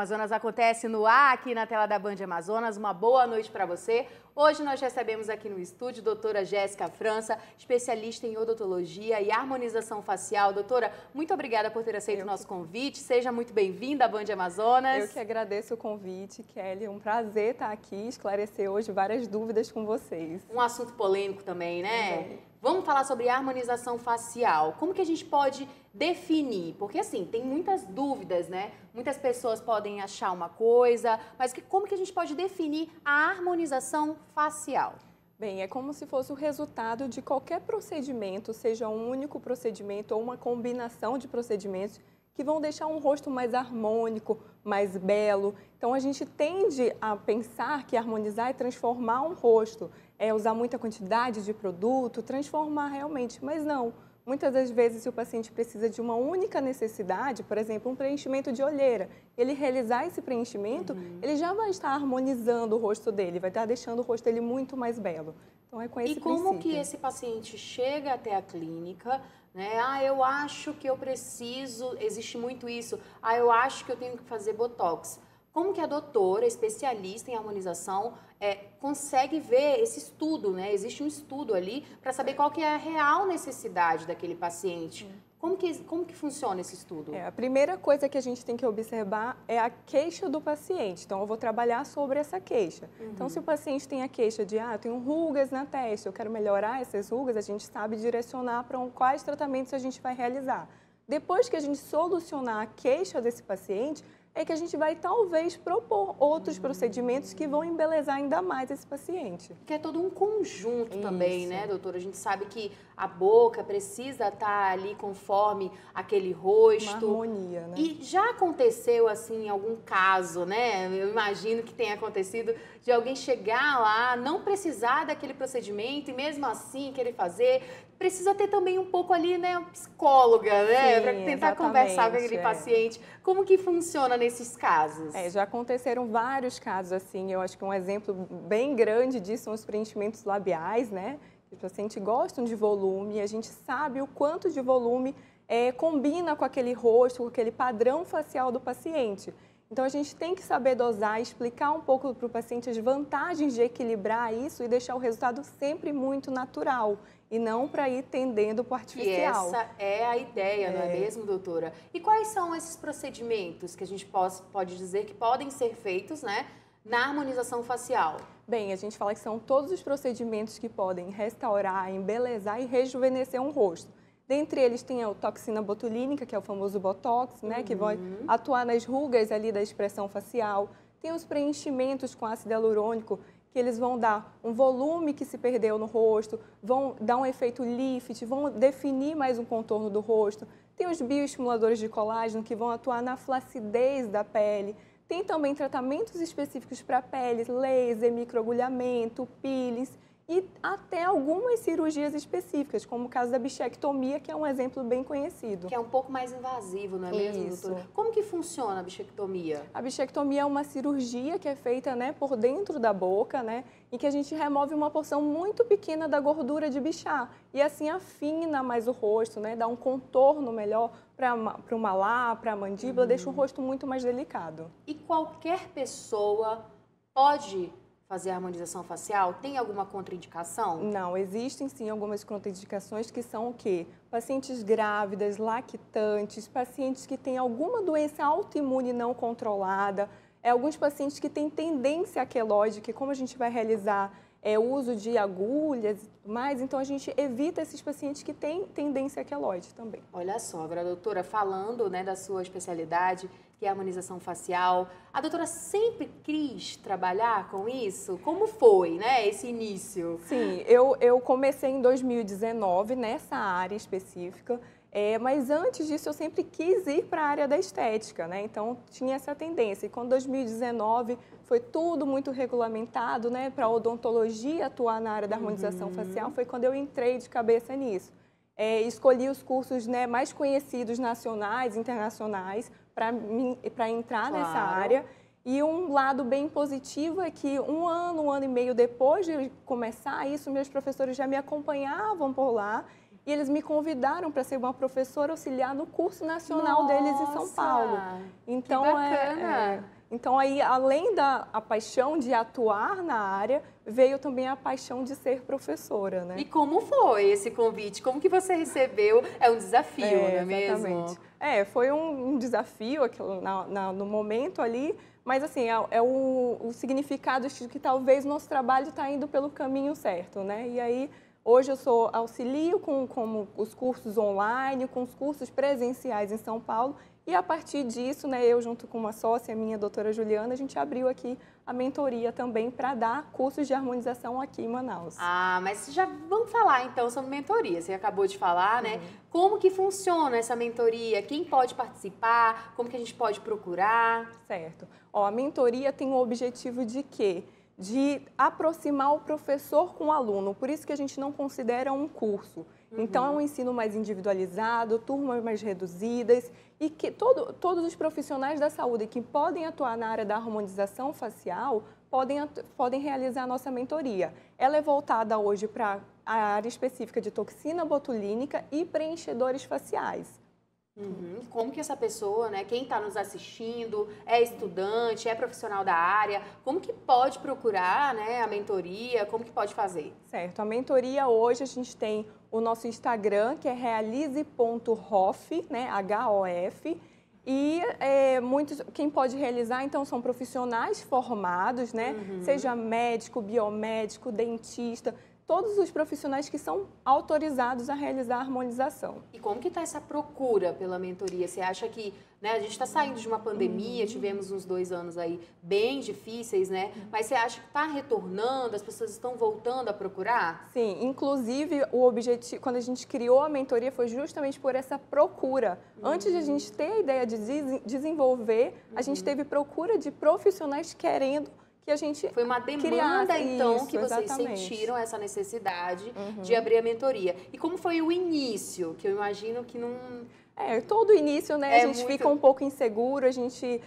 Amazonas acontece no ar, aqui na tela da Band Amazonas. Uma boa noite para você. Hoje nós recebemos aqui no estúdio doutora Jéssica França, especialista em odontologia e harmonização facial. Doutora, muito obrigada por ter aceito o nosso convite. Seja muito bem-vinda à Band Amazonas. Eu que agradeço o convite, Kelly. É um prazer estar aqui, esclarecer hoje várias dúvidas com vocês. Um assunto polêmico também, né? É. Vamos falar sobre harmonização facial. Como que a gente pode definir? Porque, assim, tem muitas dúvidas, né? Muitas pessoas podem achar uma coisa, mas como que a gente pode definir a harmonização facial? Bem, é como se fosse o resultado de qualquer procedimento, seja um único procedimento ou uma combinação de procedimentos que vão deixar um rosto mais harmônico, mais belo. Então, a gente tende a pensar que harmonizar é transformar um rosto, é usar muita quantidade de produto, transformar realmente, mas não. Muitas das vezes, se o paciente precisa de uma única necessidade, por exemplo, um preenchimento de olheira, ele realizar esse preenchimento, ele já vai estar harmonizando o rosto dele, vai estar deixando o rosto dele muito mais belo. Então, é com esse princípio. E como que esse paciente chega até a clínica, né? Ah, eu acho que eu preciso, existe muito isso, ah, eu acho que eu tenho que fazer botox. Como que a doutora, especialista em harmonização, consegue ver esse estudo, né? Existe um estudo ali para saber qual que é a real necessidade daquele paciente. Como que funciona esse estudo? A primeira coisa que a gente tem que observar é a queixa do paciente. Então, eu vou trabalhar sobre essa queixa. Então, se o paciente tem a queixa de, ah, eu tenho rugas na testa, eu quero melhorar essas rugas, a gente sabe direcionar para quais tratamentos a gente vai realizar. Depois que a gente solucionar a queixa desse paciente, é que a gente vai talvez propor outros procedimentos que vão embelezar ainda mais esse paciente. Que é todo um conjunto também, né, doutora? A gente sabe que a boca precisa estar ali conforme aquele rosto. Uma harmonia, né? E já aconteceu, assim, algum caso, né? Eu imagino que tenha acontecido de alguém chegar lá, não precisar daquele procedimento e mesmo assim querer fazer. Precisa ter também um pouco ali, né, uma psicóloga, né? Para tentar conversar com aquele paciente. Como que funciona nesses casos? Já aconteceram vários casos, assim. Eu acho que um exemplo bem grande disso são os preenchimentos labiais, né? Os pacientes gostam de volume, a gente sabe o quanto de volume combina com aquele rosto, com aquele padrão facial do paciente. Então, a gente tem que saber dosar, explicar um pouco para o paciente as vantagens de equilibrar isso e deixar o resultado sempre muito natural. E não para ir tendendo para o artificial. E essa é a ideia, não é mesmo, doutora? E quais são esses procedimentos que a gente pode dizer que podem ser feitos, né, na harmonização facial? Bem, a gente fala que são todos os procedimentos que podem restaurar, embelezar e rejuvenescer um rosto. Dentre eles tem a toxina botulínica, que é o famoso Botox, né, que vai atuar nas rugas ali da expressão facial. Tem os preenchimentos com ácido hialurônico, que eles vão dar um volume que se perdeu no rosto, vão dar um efeito lift, vão definir mais um contorno do rosto. Tem os bioestimuladores de colágeno que vão atuar na flacidez da pele. Tem também tratamentos específicos para pele, laser, microagulhamento, peelings e até algumas cirurgias específicas, como o caso da bichectomia, que é um exemplo bem conhecido. Que é um pouco mais invasivo, não é mesmo, doutora? Como que funciona a bichectomia? A bichectomia é uma cirurgia que é feita, né, por dentro da boca, né, e que a gente remove uma porção muito pequena da gordura de bichar. E assim afina mais o rosto, né, dá um contorno melhor para o malar, para a mandíbula, deixa o rosto muito mais delicado. E qualquer pessoa pode fazer a harmonização facial? Tem alguma contraindicação? Não, existem sim algumas contraindicações que são o quê? Pacientes grávidas, lactantes, pacientes que têm alguma doença autoimune não controlada, alguns pacientes que têm tendência quelóide, que como a gente vai realizar o uso de agulhas e tudo mais, então a gente evita esses pacientes que têm tendência quelóide também. Olha só, agora, doutora, falando, né, da sua especialidade, que é a harmonização facial. A doutora sempre quis trabalhar com isso? Como foi, né, esse início? Sim, eu comecei em 2019 nessa área específica, mas antes disso eu sempre quis ir para a área da estética, né? Então tinha essa tendência. E quando 2019 foi tudo muito regulamentado, né, para a odontologia atuar na área da harmonização facial, foi quando eu entrei de cabeça nisso. Escolhi os cursos, né, mais conhecidos nacionais, internacionais, para entrar nessa área. E um lado bem positivo é que um ano e meio depois de começar isso, meus professores já me acompanhavam por lá E eles me convidaram para ser uma professora auxiliar no curso nacional deles em São Paulo. Então, que bacana. Então, aí, além da paixão de atuar na área, veio também a paixão de ser professora, né? E como foi esse convite? Como que você recebeu? É um desafio, não é mesmo? É, foi um desafio no momento ali, mas assim, o significado de que talvez nosso trabalho está indo pelo caminho certo, né? E aí, hoje eu sou auxilio com os cursos online, com os cursos presenciais em São Paulo. E a partir disso, né, eu junto com uma sócia minha, a doutora Juliana, a gente abriu aqui a mentoria também para dar cursos de harmonização aqui em Manaus. Ah, mas já vamos falar então sobre mentoria. Você acabou de falar, né? Como que funciona essa mentoria? Quem pode participar? Como que a gente pode procurar? Certo. Ó, a mentoria tem o objetivo de quê? De aproximar o professor com o aluno. Por isso que a gente não considera um curso. Então, é um ensino mais individualizado, turmas mais reduzidas e que todos os profissionais da saúde que podem atuar na área da harmonização facial podem realizar a nossa mentoria. Ela é voltada hoje para a área específica de toxina botulínica e preenchedores faciais. Como que essa pessoa, né, quem está nos assistindo, é estudante, é profissional da área, como que pode procurar, né, a mentoria, como que pode fazer? Certo, a mentoria hoje a gente tem o nosso Instagram, que é realize.hof, né, H-O-F, e quem pode realizar, então, são profissionais formados, né, seja médico, biomédico, dentista, todos os profissionais que são autorizados a realizar a harmonização. E como que está essa procura pela mentoria? Você acha que, né, a gente está saindo de uma pandemia, tivemos uns 2 anos aí bem difíceis, né? Mas você acha que está retornando, as pessoas estão voltando a procurar? Sim, inclusive o objetivo, quando a gente criou a mentoria, foi justamente por essa procura. Antes de a gente ter a ideia de desenvolver, a gente teve procura de profissionais querendo que a gente foi uma demanda, então, isso, que vocês sentiram essa necessidade de abrir a mentoria. E como foi o início? Que eu imagino que não... todo início, né? A gente fica um pouco inseguro, a gente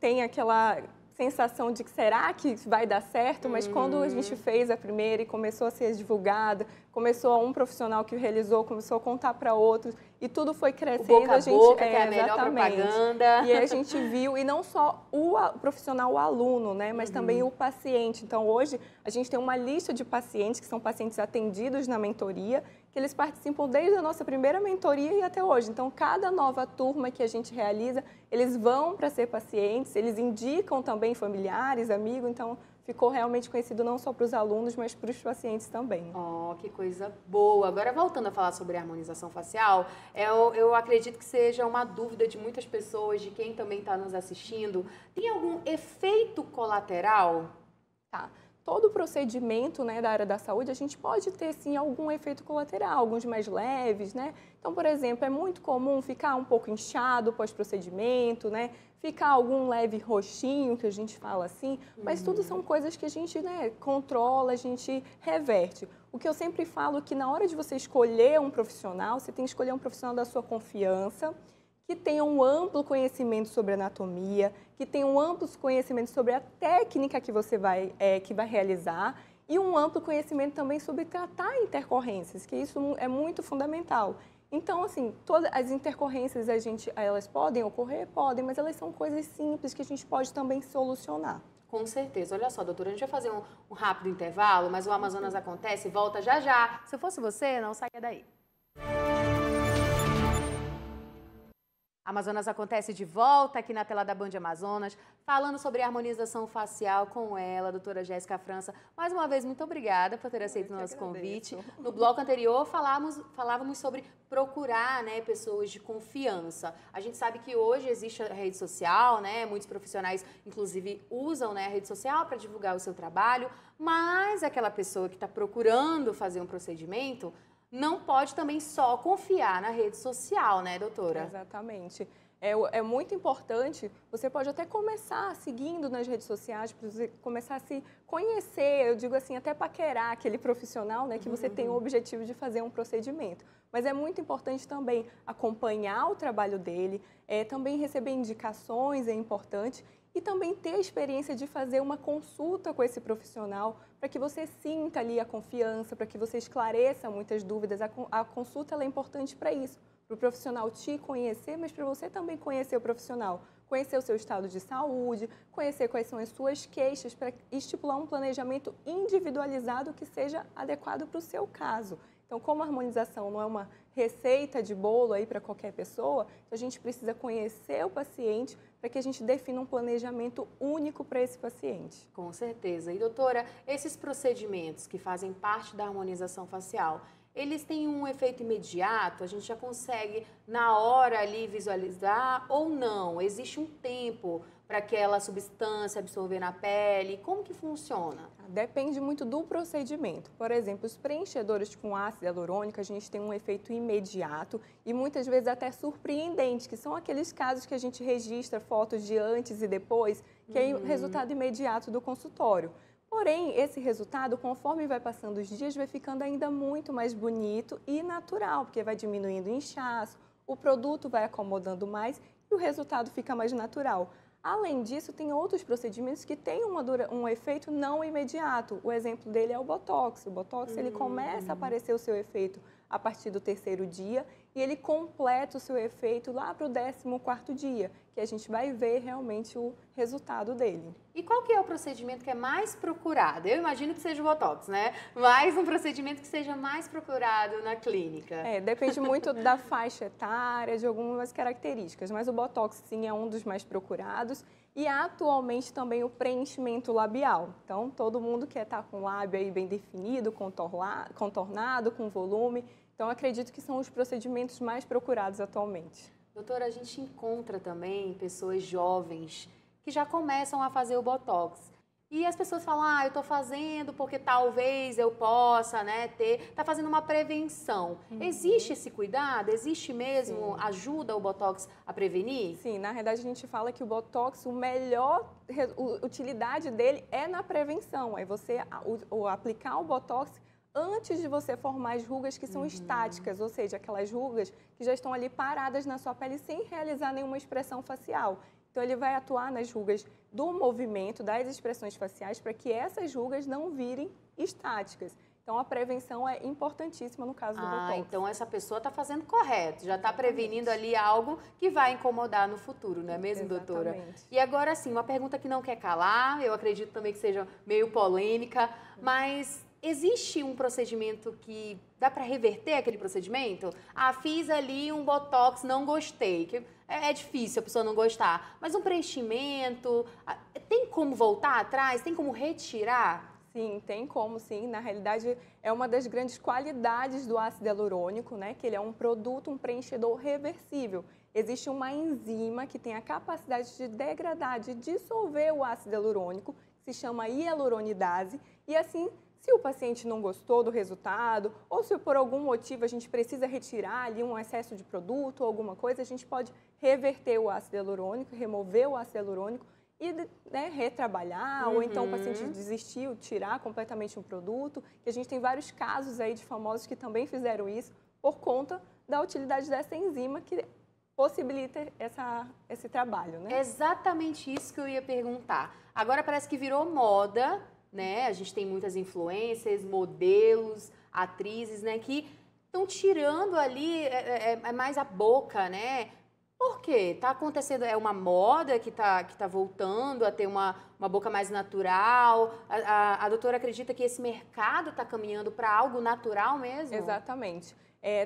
tem aquela sensação de que será que vai dar certo? Mas quando a gente fez a primeira e começou a ser divulgada, começou um profissional que realizou, começou a contar para outros e tudo foi crescendo. O boca a gente, boca, que é a melhor propaganda. E a gente viu, e não só o profissional, o aluno, né, mas também o paciente. Então, hoje, a gente tem uma lista de pacientes, que são pacientes atendidos na mentoria, que eles participam desde a nossa primeira mentoria e até hoje. Então, cada nova turma que a gente realiza, eles vão para ser pacientes, eles indicam também familiares, amigos, então... Ficou realmente conhecido não só para os alunos, mas para os pacientes também. Oh, que coisa boa! Agora, voltando a falar sobre a harmonização facial, eu acredito que seja uma dúvida de muitas pessoas, de quem também está nos assistindo. Tem algum efeito colateral? Tá. Todo procedimento, né, da área da saúde, a gente pode ter, sim, algum efeito colateral, alguns mais leves, né? Então, por exemplo, é muito comum ficar um pouco inchado pós-procedimento, né? Ficar algum leve roxinho, que a gente fala assim, mas tudo são coisas que a gente, né, controla, a gente reverte. O que eu sempre falo é que na hora de você escolher um profissional, você tem que escolher um profissional da sua confiança, que tenha um amplo conhecimento sobre anatomia, que tenha um amplo conhecimento sobre a técnica que você vai, que vai realizar e um amplo conhecimento também sobre tratar intercorrências, que isso é muito fundamental. Então, assim, todas as intercorrências, elas podem ocorrer? Podem, mas elas são coisas simples que a gente pode também solucionar. Com certeza. Olha só, doutora, a gente vai fazer um rápido intervalo, mas o Amazonas Acontece, volta já já. Se eu fosse você, não saia daí. Amazonas Acontece de volta aqui na tela da Band Amazonas, falando sobre harmonização facial com ela, a doutora Jéssica França. Mais uma vez, muito obrigada por ter aceito o nosso convite. No bloco anterior, falávamos sobre procurar, né, pessoas de confiança. A gente sabe que hoje existe a rede social, né? Muitos profissionais, inclusive, usam, né, a rede social para divulgar o seu trabalho, mas aquela pessoa que está procurando fazer um procedimento não pode também só confiar na rede social, né, doutora? Exatamente. É muito importante, você pode até começar seguindo nas redes sociais, começar a se conhecer, eu digo assim, até paquerar aquele profissional, né, que você tem o objetivo de fazer um procedimento. Mas é muito importante também acompanhar o trabalho dele, também receber indicações é importante e também ter a experiência de fazer uma consulta com esse profissional para que você sinta ali a confiança, para que você esclareça muitas dúvidas. A consulta ela é importante para isso, para o profissional te conhecer, mas para você também conhecer o profissional, conhecer o seu estado de saúde, conhecer quais são as suas queixas, para estipular um planejamento individualizado que seja adequado para o seu caso. Então, como a harmonização não é uma receita de bolo aí para qualquer pessoa, a gente precisa conhecer o paciente para que a gente defina um planejamento único para esse paciente. Com certeza. E, doutora, esses procedimentos que fazem parte da harmonização facial, eles têm um efeito imediato? A gente já consegue, na hora ali, visualizar ou não? Existe um tempo para aquela substância absorver na pele? Como que funciona? Depende muito do procedimento. Por exemplo, os preenchedores com ácido hialurônico, a gente tem um efeito imediato e muitas vezes até surpreendente, que são aqueles casos que a gente registra fotos de antes e depois, que é o resultado imediato do consultório. Porém, esse resultado, conforme vai passando os dias, vai ficando ainda muito mais bonito e natural, porque vai diminuindo o inchaço, o produto vai acomodando mais e o resultado fica mais natural. Além disso, tem outros procedimentos que têm um efeito não imediato. O exemplo dele é o Botox. O Botox ele começa a aparecer o seu efeito a partir do 3º dia e ele completa o seu efeito lá para o 14º dia, que a gente vai ver realmente o resultado dele. E qual que é o procedimento que é mais procurado? Eu imagino que seja o Botox, né? Mas um procedimento que seja mais procurado na clínica. É, depende muito da faixa etária, de algumas características, mas o Botox sim é um dos mais procurados e atualmente também o preenchimento labial. Então, todo mundo quer estar com o lábio aí bem definido, contornado, com volume. Então, acredito que são os procedimentos mais procurados atualmente. Doutora, a gente encontra também pessoas jovens que já começam a fazer o Botox. E as pessoas falam, ah, eu estou fazendo porque talvez eu possa, né, ter... Está fazendo uma prevenção. Existe esse cuidado? Existe mesmo? Sim. Ajuda o Botox a prevenir? Sim, na realidade a gente fala que o Botox, a melhor utilidade dele é na prevenção. É você aplicar o Botox antes de você formar as rugas que são estáticas, ou seja, aquelas rugas que já estão ali paradas na sua pele sem realizar nenhuma expressão facial. Então, ele vai atuar nas rugas do movimento, das expressões faciais, para que essas rugas não virem estáticas. Então, a prevenção é importantíssima no caso do Botox. Então essa pessoa está fazendo correto, já está prevenindo ali algo que vai incomodar no futuro, não é mesmo, doutora? Exatamente. E agora, sim, uma pergunta que não quer calar, eu acredito também que seja meio polêmica, mas... existe um procedimento que dá para reverter aquele procedimento? Ah, fiz ali um Botox, não gostei. Que é difícil a pessoa não gostar. Mas um preenchimento, tem como voltar atrás? Tem como retirar? Sim, tem como, sim. Na realidade, é uma das grandes qualidades do ácido hialurônico, né? Que ele é um produto, um preenchedor reversível. Existe uma enzima que tem a capacidade de degradar, de dissolver o ácido hialurônico, que se chama hialuronidase, e assim... se o paciente não gostou do resultado ou se por algum motivo a gente precisa retirar ali um excesso de produto ou alguma coisa, a gente pode reverter o ácido hialurônico, remover o ácido hialurônico e, né, retrabalhar ou então o paciente desistiu, tirar completamente um produto. E a gente tem vários casos aí de famosos que também fizeram isso por conta da utilidade dessa enzima que possibilita esse trabalho, né? É exatamente isso que eu ia perguntar. Agora parece que virou moda, né? A gente tem muitas influencers, modelos, atrizes, né, que estão tirando ali mais a boca, né? Por quê? Tá acontecendo, é uma moda que tá voltando a ter uma boca mais natural. A doutora acredita que esse mercado está caminhando para algo natural mesmo? Exatamente.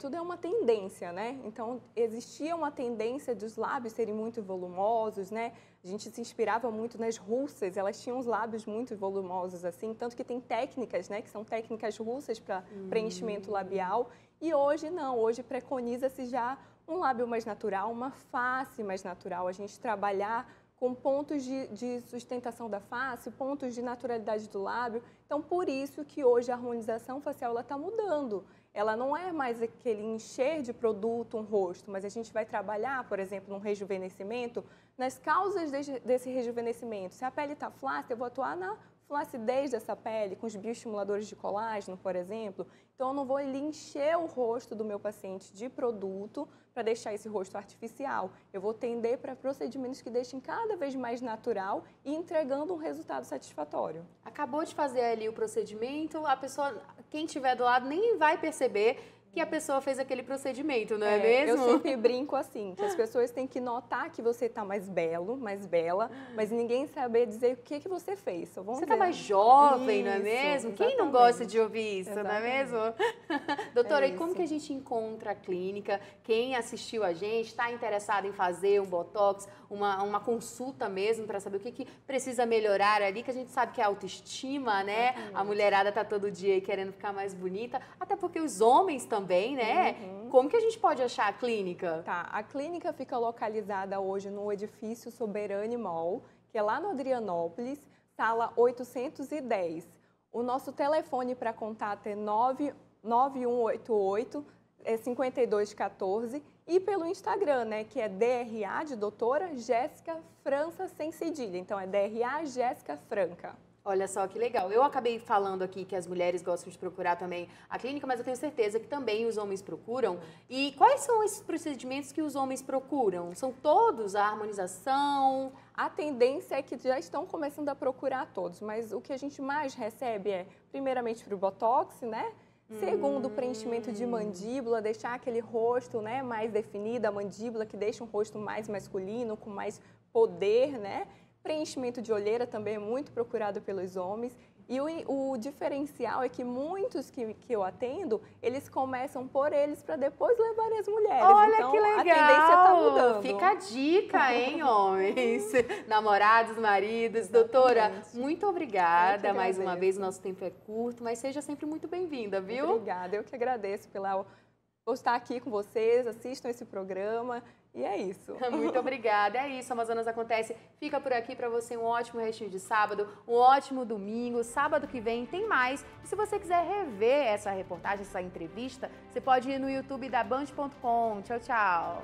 Tudo é uma tendência, né? Então, existia uma tendência dos lábios serem muito volumosos, né? A gente se inspirava muito nas russas, elas tinham os lábios muito volumosos, assim, tanto que tem técnicas, né? Que são técnicas russas para preenchimento labial. E hoje não, hoje preconiza-se já um lábio mais natural, uma face mais natural. A gente trabalhar com pontos de sustentação da face, pontos de naturalidade do lábio. Então, por isso que hoje a harmonização facial está mudando. Ela não é mais aquele encher de produto um rosto, mas a gente vai trabalhar, por exemplo, num rejuvenescimento, nas causas desse rejuvenescimento. Se a pele está flácida, eu vou atuar na flacidez dessa pele, com os bioestimuladores de colágeno, por exemplo. Então, eu não vou ali encher o rosto do meu paciente de produto para deixar esse rosto artificial. Eu vou tender para procedimentos que deixem cada vez mais natural e entregando um resultado satisfatório. Acabou de fazer ali o procedimento, a pessoa, quem estiver do lado, nem vai perceber que a pessoa fez aquele procedimento, não é mesmo? Eu sempre brinco assim, que as pessoas têm que notar que você tá mais belo, mais bela, mas ninguém saber dizer o que que você fez. Só vamos você dizer, tá mais jovem, isso, não é mesmo? Exatamente. Quem não gosta de ouvir isso, exatamente, não é mesmo? Doutora, e como que a gente encontra a clínica? Quem assistiu a gente, está interessado em fazer um botox, uma consulta mesmo para saber o que que precisa melhorar ali, que a gente sabe que é a autoestima, né? Exatamente. A mulherada tá todo dia aí querendo ficar mais bonita, até porque os homens também, né? Uhum. Como que a gente pode achar a clínica? Tá, a clínica fica localizada hoje no edifício Soberani Mall, que é lá no Adrianópolis, sala 810. O nosso telefone para contato é 99188-5214 e pelo Instagram, né, que é DRA de doutora Jéssica França sem cedilha. Então é DRA Jéssica Franca. Olha só que legal. Eu acabei falando aqui que as mulheres gostam de procurar também a clínica, mas eu tenho certeza que também os homens procuram. E quais são esses procedimentos que os homens procuram? São todos a harmonização? A tendência é que já estão começando a procurar todos, mas o que a gente mais recebe é, primeiramente, para o botox, né? Segundo, o preenchimento de mandíbula, deixar aquele rosto, né, mais definido, a mandíbula que deixa um rosto mais masculino, com mais poder, né? Preenchimento de olheira também é muito procurado pelos homens. E o diferencial é que muitos que eu atendo, eles começam por eles para depois levarem as mulheres. Olha então, que legal! A tendência tá mudando. Fica a dica, hein, homens? Namorados, maridos. Exatamente. Doutora, muito obrigada mais uma vez. Nosso tempo é curto, mas seja sempre muito bem-vinda, viu? Obrigada. Eu que agradeço por estar aqui com vocês. Assistam esse programa. E é isso. Muito obrigada. É isso, Amazonas Acontece. Fica por aqui para você um ótimo restinho de sábado, um ótimo domingo. Sábado que vem tem mais. E se você quiser rever essa reportagem, essa entrevista, você pode ir no YouTube da Band.com. Tchau, tchau.